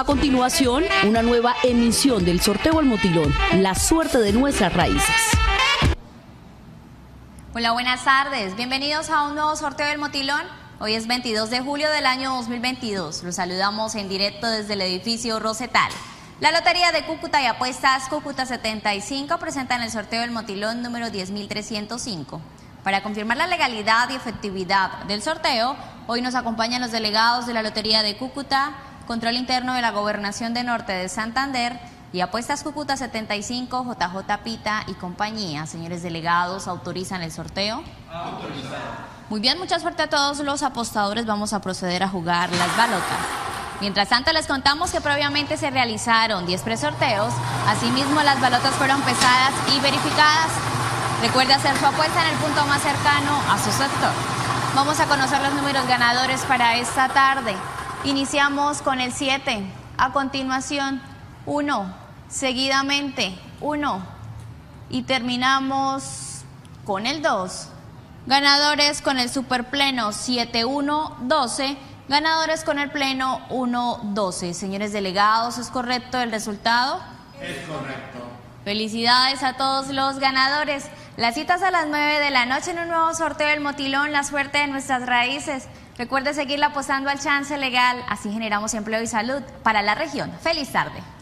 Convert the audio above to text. A continuación, una nueva emisión del sorteo El Motilón, La Suerte de Nuestras Raíces. Hola, buenas tardes. Bienvenidos a un nuevo sorteo del Motilón. Hoy es 22 de julio del año 2022. Los saludamos en directo desde el edificio Rosetal. La Lotería de Cúcuta y Apuestas Cúcuta 75 presentan el sorteo del Motilón número 10.305. Para confirmar la legalidad y efectividad del sorteo, hoy nos acompañan los delegados de la Lotería de Cúcuta, Control Interno de la Gobernación de Norte de Santander y Apuestas Cúcuta 75, JJ Pita y compañía. Señores delegados, ¿autorizan el sorteo? Autorizado. Muy bien, mucha suerte a todos los apostadores. Vamos a proceder a jugar las balotas. Mientras tanto, les contamos que previamente se realizaron 10 presorteos. Asimismo, las balotas fueron pesadas y verificadas. Recuerde hacer su apuesta en el punto más cercano a su sector. Vamos a conocer los números ganadores para esta tarde. Iniciamos con el 7. A continuación, 1. Seguidamente, 1. Y terminamos con el 2. Ganadores con el superpleno 7-1-12. Ganadores con el pleno 1-12. Señores delegados, ¿es correcto el resultado? Es correcto. Felicidades a todos los ganadores. Las citas a las 9 de la noche en un nuevo sorteo del Motilón, La Suerte de Nuestras Raíces. Recuerde seguirla apostando al Chance Legal, así generamos empleo y salud para la región. ¡Feliz tarde!